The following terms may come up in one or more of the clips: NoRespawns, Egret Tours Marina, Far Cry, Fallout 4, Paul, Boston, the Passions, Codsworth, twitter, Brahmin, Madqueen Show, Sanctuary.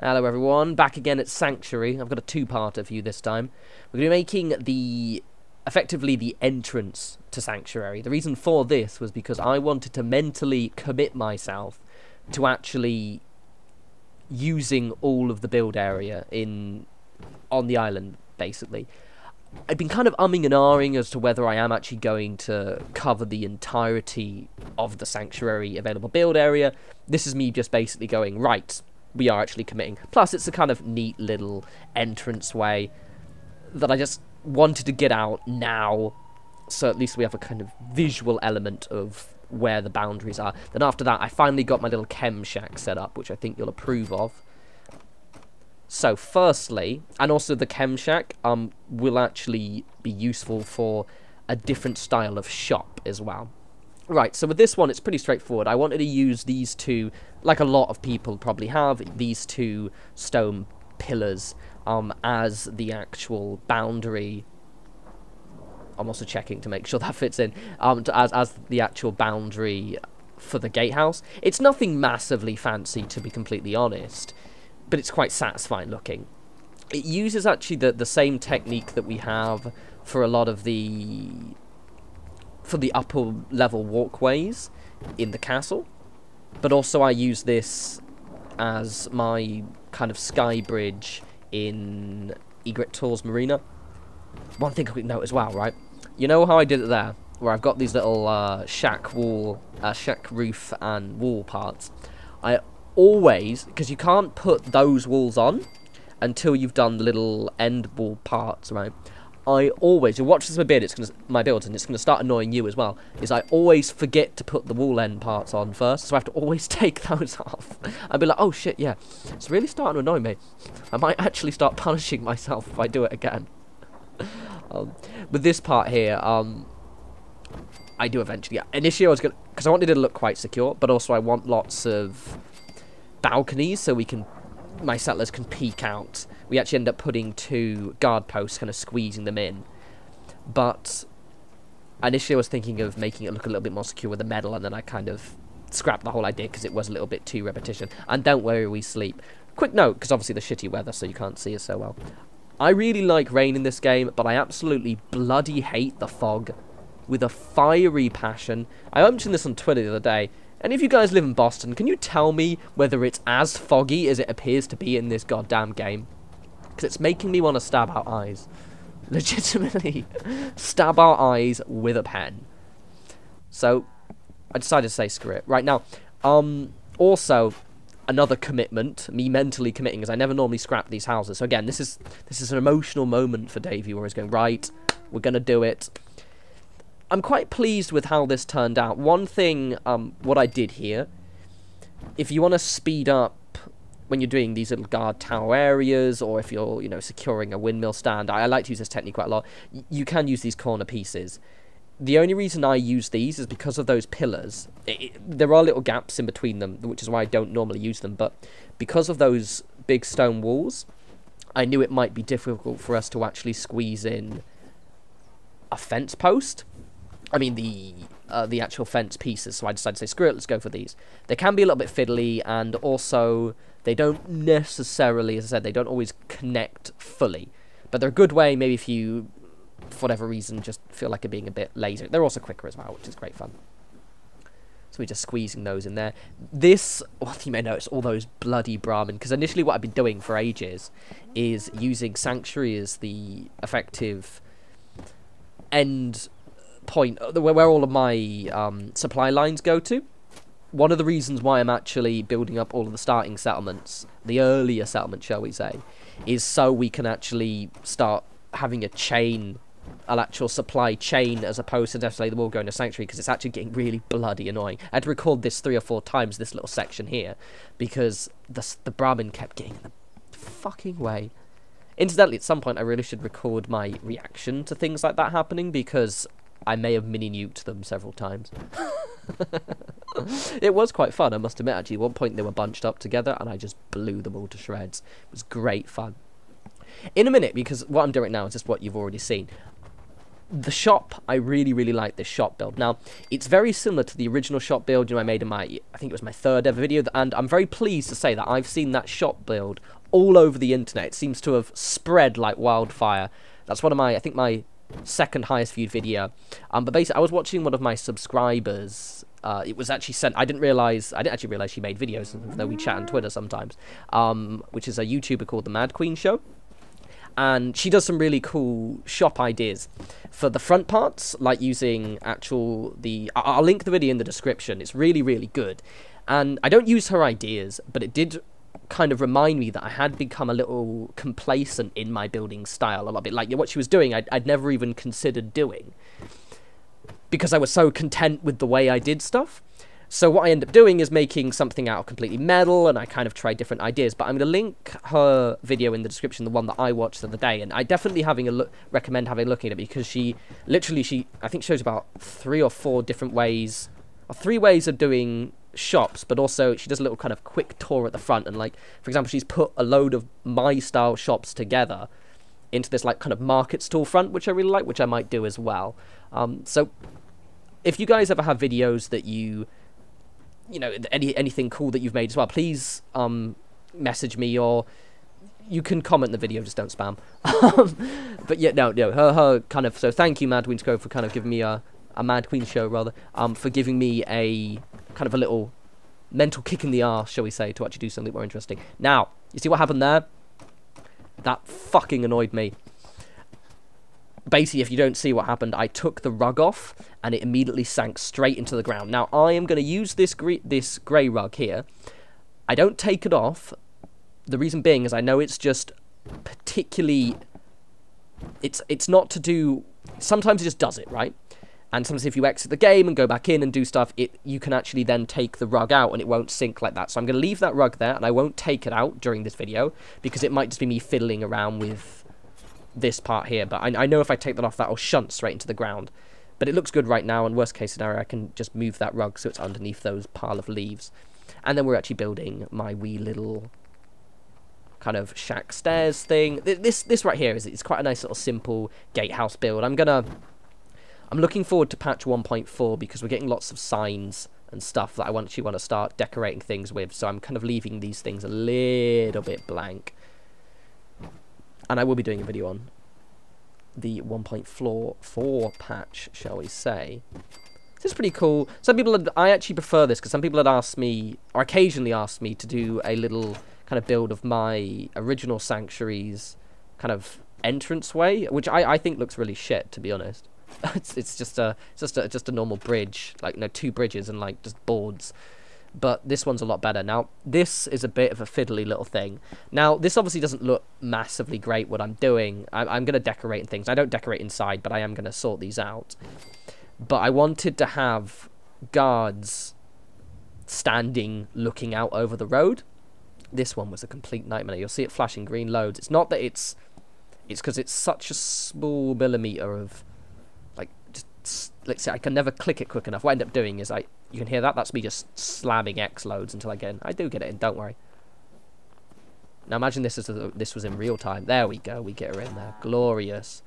Hello everyone, back again at Sanctuary. I've got a two-parter for you this time. We're going to be making the, effectively the entrance to Sanctuary. The reason for this was because I wanted to mentally commit myself to actually using all of the build area on the island, basically. I've been kind of umming and ahhing as to whether I am actually going to cover the entirety of the Sanctuary available build area. This is me just basically going, right, we are actually committing. Plus, it's a kind of neat little entranceway that I just wanted to get out now, so at least we have a kind of visual element of where the boundaries are. Then after that, I finally got my little chem shack set up, which I think you'll approve of. So, firstly, and also the chem shack will actually be useful for a different style of shop as well. Right, so with this one, it's pretty straightforward. I wanted to use these two, like a lot of people probably have, these two stone pillars as the actual boundary. I'm also checking to make sure that fits in, as the actual boundary for the gatehouse. It's nothing massively fancy, to be completely honest, but it's quite satisfying looking. It uses actually the same technique that we have for a lot of the... for the upper level walkways in the castle, but also I use this as my kind of sky bridge in Egret Tours Marina. One thing I could note as well, right? You know how I did it there, where I've got these little shack roof and wall parts. I always, because you can't put those walls on until you've done the little end wall parts, right? I always, you'll watch this my build, and it's going to start annoying you as well, is I always forget to put the wall end parts on first, so I have to always take those off. I'd be like, oh shit, yeah, it's really starting to annoy me. I might actually start punishing myself if I do it again. But this part here, I do eventually. Yeah. Initially I was going to, because I wanted it to look quite secure, but also I want lots of balconies so we can... my settlers can peek out. We actually end up putting two guard posts, kind of squeezing them in. But initially I was thinking of making it look a little bit more secure with the metal, and then I kind of scrapped the whole idea because it was a little bit too repetition. And don't worry, we sleep. Quick note, because obviously the shitty weather, so you can't see us so well. I really like rain in this game, but I absolutely bloody hate the fog with a fiery passion. I mentioned this on Twitter the other day. And if you guys live in Boston, can you tell me whether it's as foggy as it appears to be in this goddamn game? Because it's making me want to stab out eyes. Legitimately, stab out eyes with a pen. So, I decided to say screw it. Right now, also, another commitment, me mentally committing, is I never normally scrap these houses. So again, this is an emotional moment for Davey, where he's going, right, we're going to do it. I'm quite pleased with how this turned out. One thing, what I did here, if you want to speed up when you're doing these little guard tower areas, or if you're, you know, securing a windmill stand, I like to use this technique quite a lot. You can use these corner pieces. The only reason I use these is because of those pillars. There are little gaps in between them, which is why I don't normally use them, but because of those big stone walls, I knew it might be difficult for us to actually squeeze in a fence post. I mean the actual fence pieces, so I decided to say, screw it, let's go for these. They can be a little bit fiddly, and also, they don't necessarily, as I said, they don't always connect fully. But they're a good way, maybe if you, for whatever reason, just feel like you're being a bit lazy. They're also quicker as well, which is great fun. So we're just squeezing those in there. This, what you may notice, all those bloody Brahmin, because initially what I've been doing for ages is using Sanctuary as the effective end point where all of my supply lines go to. One of the reasons why I'm actually building up all of the starting settlements, the earlier settlement, shall we say, is so we can actually start having a chain, an actual supply chain, as opposed to necessarily the wall going to Sanctuary, because it's actually getting really bloody annoying. I had to record this 3 or 4 times, this little section here, because the Brahmin kept getting in the fucking way. Incidentally, at some point I really should record my reaction to things like that happening, because I may have mini-nuked them several times. It was quite fun, I must admit, actually. At one point, they were bunched up together, and I just blew them all to shreds. It was great fun. In a minute, because what I'm doing right now is just what you've already seen. the shop, I really, really like this shop build. Now, it's very similar to the original shop build, you know, I made in my, I think it was my third ever video, and I'm very pleased to say that I've seen that shop build all over the internet. It seems to have spread like wildfire. That's one of my, I think my second highest viewed video. But basically, I was watching one of my subscribers. It was actually sent, I didn't actually realize she made videos, though we chat on Twitter sometimes, which is a YouTuber called the Madqueen Show. And she does some really cool shop ideas for the front parts, like using actual, I'll link the video in the description. It's really, really good. And I don't use her ideas, but it did kind of remind me that I had become a little complacent in my building style. A lot of it, like what she was doing, I'd never even considered doing because I was so content with the way I did stuff. So what I end up doing is making something out of completely metal, and I kind of try different ideas. But I'm going to link her video in the description, the one that I watched the other day, and I definitely recommend having a look at it, because she literally, I think shows about 3 or 4 different ways, or 3 ways of doing shops, but also she does a little kind of quick tour at the front. And like, for example, she's put a load of my style shops together into this like kind of market stall front, which I really like, which I might do as well. So if you guys ever have videos that you know, anything cool that you've made as well, please message me, or you can comment the video, just don't spam. But yeah, no, her kind of, so thank you Madqueen Show for kind of giving me a Madqueen Show rather, for giving me a kind of a little mental kick in the arse, shall we say, to actually do something more interesting. Now, you see what happened there? That fucking annoyed me. Basically, if you don't see what happened, I took the rug off and it immediately sank straight into the ground. Now, I am going to use this grey rug here. I don't take it off. The reason being is I know it's just particularly... It's not to do... Sometimes it just does it, right? And sometimes if you exit the game and go back in and do stuff, you can actually then take the rug out and it won't sink like that. So I'm going to leave that rug there, and I won't take it out during this video because it might just be me fiddling around with this part here. But I know if I take that off, that'll shunt straight into the ground. But it looks good right now, and worst case scenario, I can just move that rug so it's underneath those pile of leaves. And then we're actually building my wee little kind of shack stairs thing. This right here is quite a nice little simple gatehouse build. I'm looking forward to patch 1.4 because we're getting lots of signs and stuff that I actually want to start decorating things with. So I'm kind of leaving these things a little bit blank. And I will be doing a video on the 1.4 patch, shall we say. This is pretty cool. Some people, I actually prefer this because some people had asked me, or occasionally asked me, to do a little kind of build of my original Sanctuary's kind of entranceway, which I think looks really shit, to be honest. It's just a normal bridge, like, you know, 2 bridges and like just boards. But this one's a lot better. Now, this is a bit of a fiddly little thing. Now, this obviously doesn't look massively great, what I'm doing. I'm going to decorate and things. I don't decorate inside, but I am going to sort these out. But I wanted to have guards standing, looking out over the road. This one was a complete nightmare. You'll see it flashing green loads. It's not that it's because it's such a small millimeter of... Let's see, I can never click it quick enough. What I end up doing is you can hear that, that's me just slamming X loads until I get in. I do get it in, don't worry. Now imagine this was in real time. There we go, we get her in there. Glorious.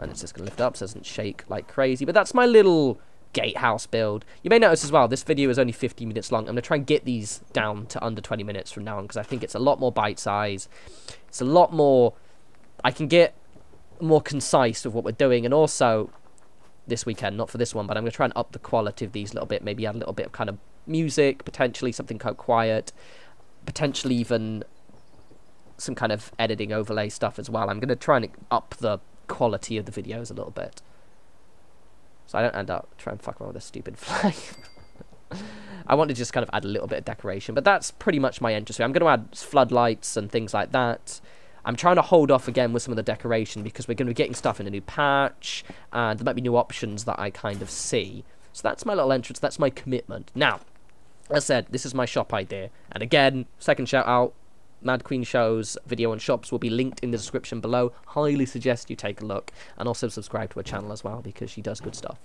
And it's just going to lift up so it doesn't shake like crazy. But that's my little gatehouse build. You may notice as well, this video is only 15 minutes long. I'm going to try and get these down to under 20 minutes from now on because I think it's a lot more bite-size. It's a lot more... I can get more concise with what we're doing, and also... this weekend, not for this one, but I'm going to try and up the quality of these a little bit, maybe add a little bit of kind of music, potentially something quite quiet, potentially even some kind of editing overlay stuff as well. I'm going to try and up the quality of the videos a little bit so I don't end up trying to fuck around with a stupid flag. I want to just kind of add a little bit of decoration, but that's pretty much my entry. I'm going to add floodlights and things like that. I'm trying to hold off again with some of the decoration because we're going to be getting stuff in a new patch, and there might be new options that I kind of see. So that's my little entrance, that's my commitment. Now, as I said, this is my shop idea. And again, second shout out, Madqueen Show's video on shops will be linked in the description below. Highly suggest you take a look, and also subscribe to her channel as well because she does good stuff.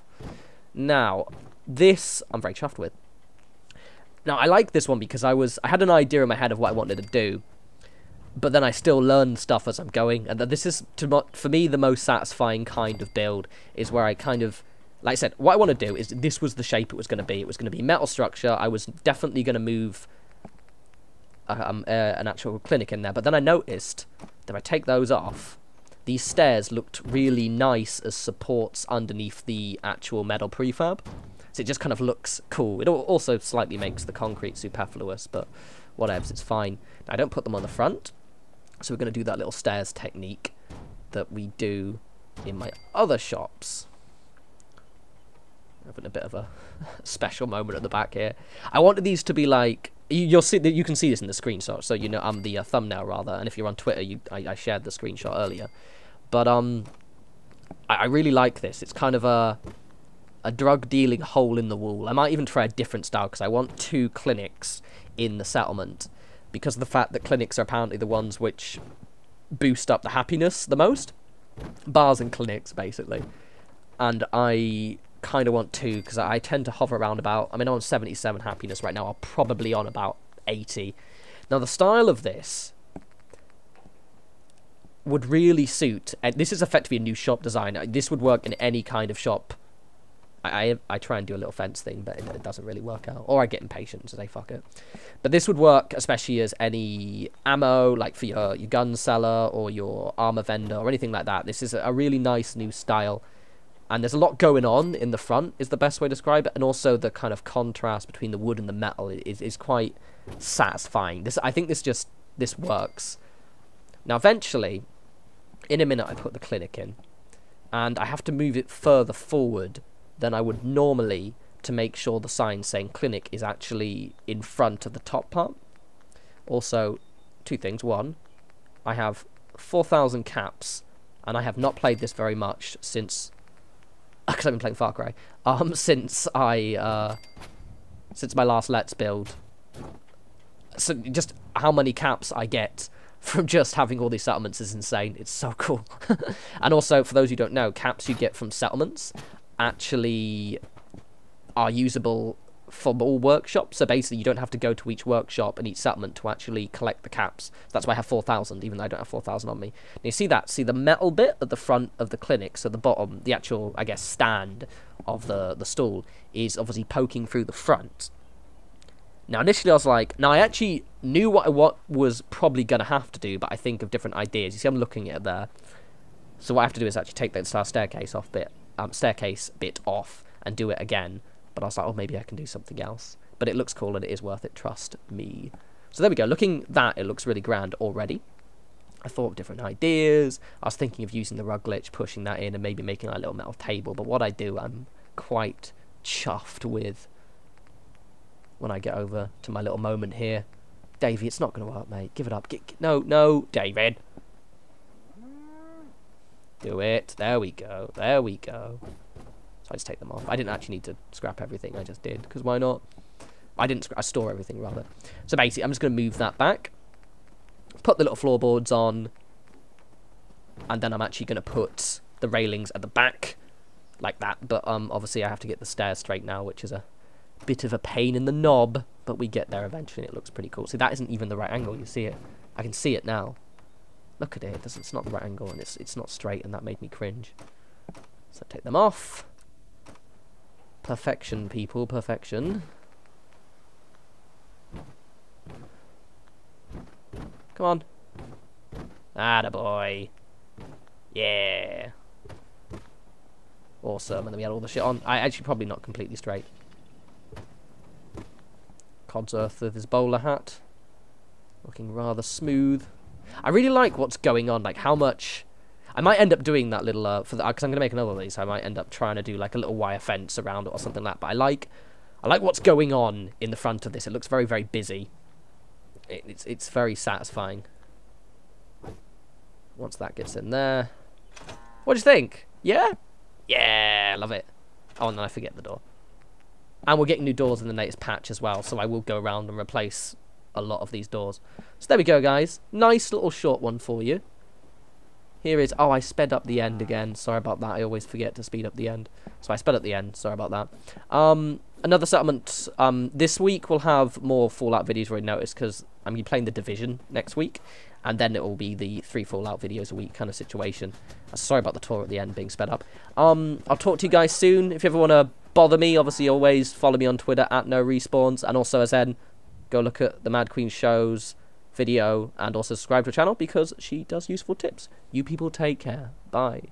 Now, this I'm very chuffed with. Now, I like this one because I had an idea in my head of what I wanted to do. but then I still learn stuff as I'm going, and this is, for me, the most satisfying kind of build, is where I kind of, like I said, what I want to do is, this was the shape it was going to be. It was going to be metal structure. I was definitely going to move an actual clinic in there, but then I noticed that if I take those off, these stairs looked really nice as supports underneath the actual metal prefab. So it just kind of looks cool. It also slightly makes the concrete superfluous, but whatevs, it's fine. I don't put them on the front, so we're going to do that little stairs technique that we do in my other shops. Having a bit of a special moment at the back here. I wanted these to be like, you'll see that, you can see this in the screenshot, so you know I'm the thumbnail rather. And if you're on Twitter, I shared the screenshot earlier. But I really like this. It's kind of a drug dealing hole in the wall. I might even try a different style because I want two clinics in the settlement, because of the fact that clinics are apparently the ones which boost up the happiness the most. Bars and clinics, basically. And I kind of want two because I tend to hover around about, I mean, I'm on 77 happiness right now. I'm probably on about 80. Now, the style of this would really suit, and this is effectively a new shop design. This would work in any kind of shop. I try and do a little fence thing, but it doesn't really work out. Or I get impatient and say, fuck it. But this would work, especially as any ammo, like for your gun seller or your armor vendor or anything like that. This is a really nice new style. And there's a lot going on in the front, is the best way to describe it. And also the kind of contrast between the wood and the metal is quite satisfying. I think this works. Now, eventually, in a minute, I put the clinic in. And I have to move it further forward than I would normally to make sure the sign saying clinic is actually in front of the top part. Also, two things. One, I have 4,000 caps, and I have not played this very much since, because I've been playing Far Cry, since my last Let's Build. So just how many caps I get from just having all these settlements is insane. It's so cool. And also, for those who don't know, caps you get from settlements actually are usable for all workshops, so basically you don't have to go to each workshop and each settlement to actually collect the caps. That's why I have 4,000, even though I don't have 4,000 on me. Now you see that, see the metal bit at the front of the clinic, so the bottom, the actual, I guess, stand of the stool is obviously poking through the front. Now initially I was like, now I actually knew what was probably going to have to do, but I think of different ideas. You see I'm looking at it there. So what I have to do is actually take that staircase off bit. Staircase bit off and do it again, but I was like, oh, maybe I can do something else. But it looks cool and it is worth it, trust me. So there we go. Looking at that, it looks really grand already. I thought of different ideas. I was thinking of using the rug glitch, pushing that in, and maybe making a little metal table. But what I do, I'm quite chuffed with when I get over to my little moment here. Davey, it's not going to work, mate. Give it up. No, David. Do it. There we go. There we go. So I just take them off. I didn't actually need to scrap everything. I just did, because why not? I store everything, rather. So basically, I'm just going to move that back. Put the little floorboards on. And then I'm actually going to put the railings at the back. Like that. But obviously, I have to get the stairs straight now, which is a bit of a pain in the knob. But we get there eventually, and it looks pretty cool. See, that isn't even the right angle. You see it. I can see it now. Look at it, it's not the right angle, and it's not straight, and that made me cringe. So take them off. Perfection, people, perfection. Come on. Attaboy. Yeah. Awesome, and then we had all the shit on. I actually probably not completely straight. Codsworth with his bowler hat. Looking rather smooth. I really like what's going on, like how much. I might end up doing that little, because I'm going to make another of these, so I might end up trying to do like a little wire fence around it or something like that, but I like what's going on in the front of this. It looks very, very busy. It's very satisfying. Once that gets in there. What do you think? Yeah? Yeah, love it. Oh, and then I forget the door. And we're getting new doors in the latest patch as well, so I will go around and replace a lot of these doors. So there we go, guys. Nice little short one for you. Here is, oh, I sped up the end again. Sorry about that. I always forget to speed up the end. So I sped up the end. Sorry about that. Another settlement. This week we'll have more Fallout videos, already noticed, because I'm going to be playing The Division next week, and then it will be the 3 Fallout videos a week kind of situation. Sorry about the tour at the end being sped up. I'll talk to you guys soon. If you ever want to bother me, obviously always follow me on Twitter at NoRespawns, and also as then go look at the Madqueen Show's video and also subscribe to her channel because she does useful tips. You people take care. Bye.